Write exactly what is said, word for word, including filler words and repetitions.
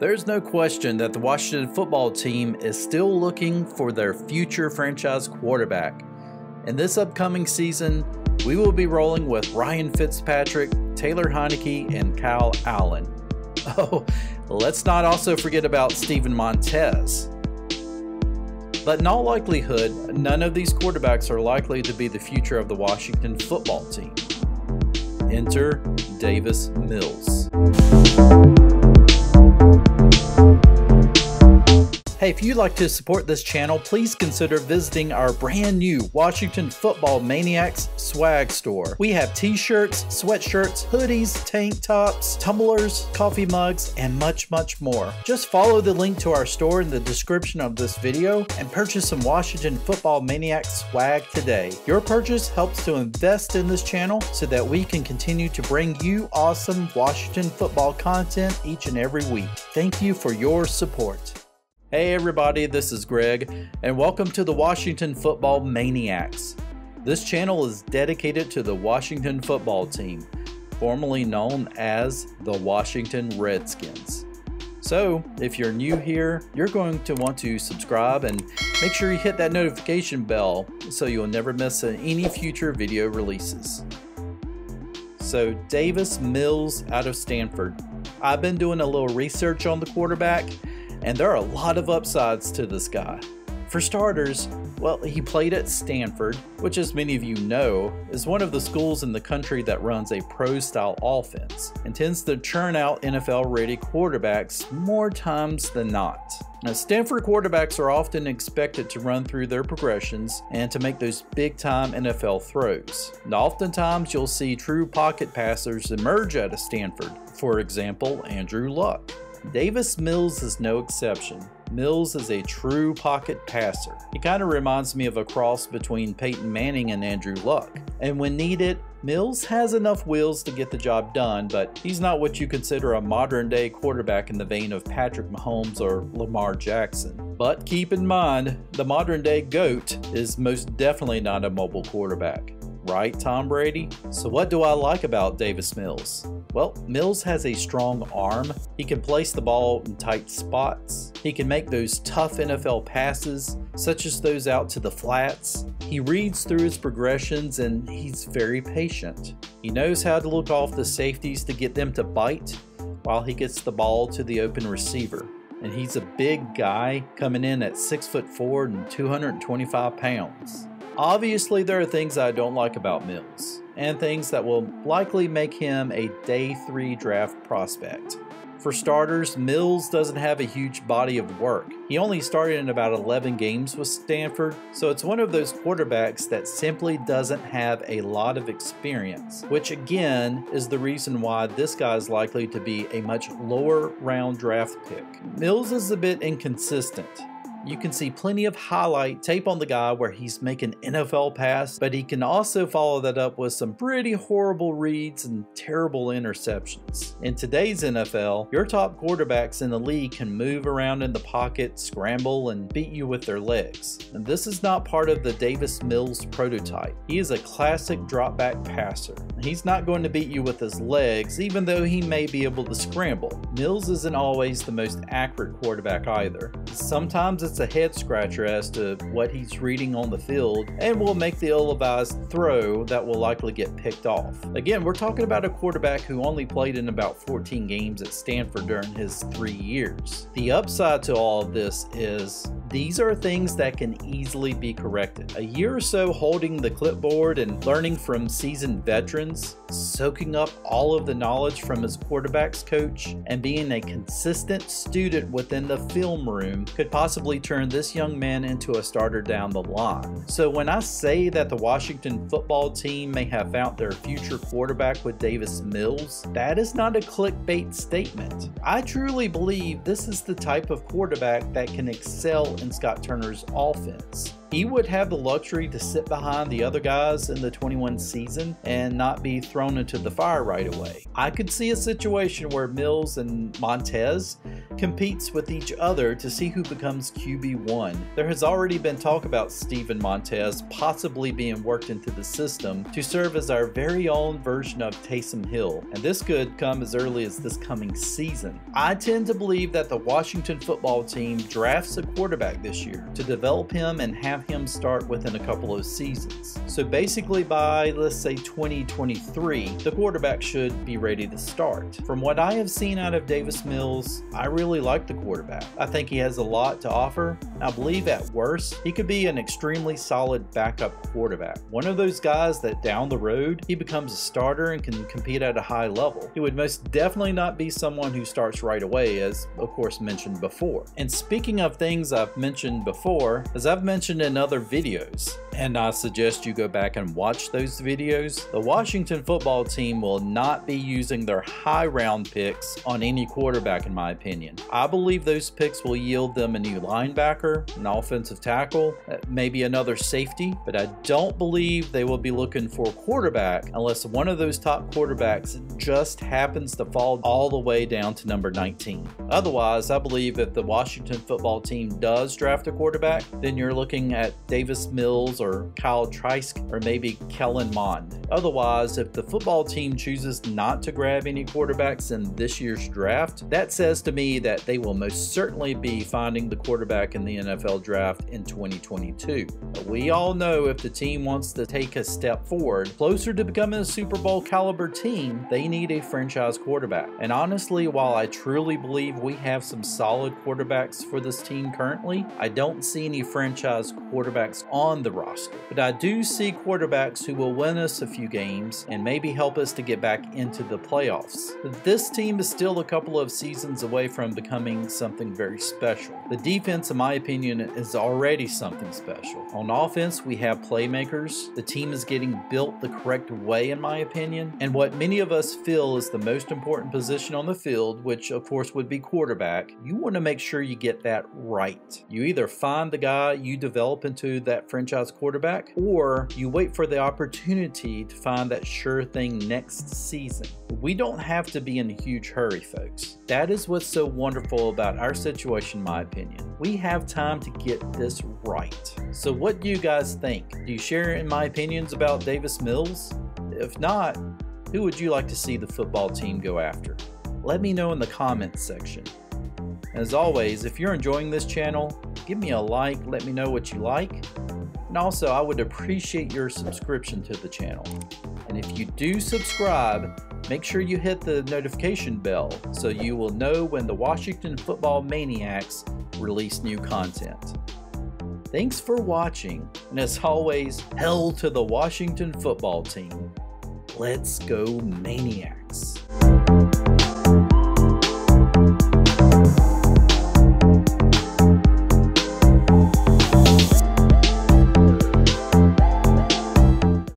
There's no question that the Washington football team is still looking for their future franchise quarterback. In this upcoming season, we will be rolling with Ryan Fitzpatrick, Taylor Heineke, and Kyle Allen. Oh, let's not also forget about Steven Montez. But in all likelihood, none of these quarterbacks are likely to be the future of the Washington football team. Enter Davis Mills. Hey, if you'd like to support this channel, please consider visiting our brand new Washington Football Maniacs swag store. We have t-shirts, sweatshirts, hoodies, tank tops, tumblers, coffee mugs, and much, much more. Just follow the link to our store in the description of this video and purchase some Washington Football Maniacs swag today. Your purchase helps to invest in this channel so that we can continue to bring you awesome Washington football content each and every week. Thank you for your support. Hey everybody, this is Greg, and welcome to the Washington Football Maniacs. This channel is dedicated to the Washington football team, formerly known as the Washington Redskins. So, if you're new here, you're going to want to subscribe and make sure you hit that notification bell so you'll never miss any future video releases. So, Davis Mills out of Stanford. I've been doing a little research on the quarterback, and there are a lot of upsides to this guy. For starters, well, he played at Stanford, which as many of you know, is one of the schools in the country that runs a pro-style offense and tends to churn out N F L-ready quarterbacks more times than not. Now, Stanford quarterbacks are often expected to run through their progressions and to make those big-time N F L throws. Now, oftentimes, you'll see true pocket passers emerge out of Stanford, for example, Andrew Luck. Davis Mills is no exception. Mills is a true pocket passer. He kind of reminds me of a cross between Peyton Manning and Andrew Luck. And when needed, Mills has enough wheels to get the job done, but he's not what you consider a modern-day quarterback in the vein of Patrick Mahomes or Lamar Jackson. But keep in mind, the modern-day GOAT is most definitely not a mobile quarterback. Right, Tom Brady? So what do I like about Davis Mills? Well, Mills has a strong arm. He can place the ball in tight spots. He can make those tough N F L passes, such as those out to the flats. He reads through his progressions and he's very patient. He knows how to look off the safeties to get them to bite while he gets the ball to the open receiver. And he's a big guy coming in at six foot four and two hundred twenty-five pounds. Obviously, there are things I don't like about Mills, and things that will likely make him a day three draft prospect. For starters, Mills doesn't have a huge body of work. He only started in about eleven games with Stanford, so it's one of those quarterbacks that simply doesn't have a lot of experience, which again is the reason why this guy is likely to be a much lower round draft pick. Mills is a bit inconsistent. You can see plenty of highlight tape on the guy where he's making N F L pass, but he can also follow that up with some pretty horrible reads and terrible interceptions. In today's N F L, your top quarterbacks in the league can move around in the pocket, scramble, and beat you with their legs. And this is not part of the Davis Mills prototype. He is a classic dropback passer. He's not going to beat you with his legs, even though he may be able to scramble. Mills isn't always the most accurate quarterback either. Sometimes it's a head scratcher as to what he's reading on the field and will make the ill-advised throw that will likely get picked off. Again, we're talking about a quarterback who only played in about fourteen games at Stanford during his three years. The upside to all of this is these are things that can easily be corrected. A year or so holding the clipboard and learning from seasoned veterans, soaking up all of the knowledge from his quarterback's coach, and being a consistent student within the film room could possibly turn this young man into a starter down the line. So when I say that the Washington football team may have found their future quarterback with Davis Mills, that is not a clickbait statement. I truly believe this is the type of quarterback that can excel in Scott Turner's offense. he would have the luxury to sit behind the other guys in the twenty-one season and not be thrown into the fire right away. I could see a situation where Mills and Montez competes with each other to see who becomes Q B one. There has already been talk about Steven Montez possibly being worked into the system to serve as our very own version of Taysom Hill, and this could come as early as this coming season. I tend to believe that the Washington football team drafts a quarterback this year to develop him and have him start within a couple of seasons. So basically by, let's say, twenty twenty-three, the quarterback should be ready to start. From what I have seen out of Davis Mills, I really like the quarterback. I think he has a lot to offer. I believe at worst, he could be an extremely solid backup quarterback. One of those guys that down the road, he becomes a starter and can compete at a high level. He would most definitely not be someone who starts right away, as of course mentioned before. And speaking of things I've mentioned before, as I've mentioned in other videos, and I suggest you go back and watch those videos, the Washington football team will not be using their high round picks on any quarterback in my opinion. I believe those picks will yield them a new linebacker, an offensive tackle, maybe another safety, but I don't believe they will be looking for a quarterback unless one of those top quarterbacks just happens to fall all the way down to number nineteen. Otherwise, I believe if the Washington football team does draft a quarterback, then you're looking at Davis Mills or Kyle Trask or maybe Kellen Mond. Otherwise, if the football team chooses not to grab any quarterbacks in this year's draft, that says to me that they will most certainly be finding the quarterback in the N F L draft in twenty twenty-two. We all know if the team wants to take a step forward, closer to becoming a Super Bowl caliber team, they need a franchise quarterback. And honestly, while I truly believe we have some solid quarterbacks for this team currently, I don't see any franchise quarterbacks on the roster. But I do see quarterbacks who will win us a few games and maybe help us to get back into the playoffs. This team is still a couple of seasons away from becoming something very special. The defense, in my opinion, is already something special. On offense, we have playmakers. The team is getting built the correct way, in my opinion. And what many of us feel is the most important position on the field, which of course would be quarterback, you want to make sure you get that right. You either find the guy you develop into that franchise quarterback, or you wait for the opportunity to find that sure thing next season. We don't have to be in a huge hurry, folks. That is what's so wonderful about our situation, in my opinion. We have time to get this right. So what do you guys think? Do you share in my opinions about Davis Mills? If not, who would you like to see the football team go after? Let me know in the comments section. As always, if you're enjoying this channel, give me a like, let me know what you like, and also I would appreciate your subscription to the channel. And if you do subscribe, make sure you hit the notification bell so you will know when the Washington Football Maniacs release new content. Thanks for watching, and as always, hell to the Washington football team. Let's go Maniacs.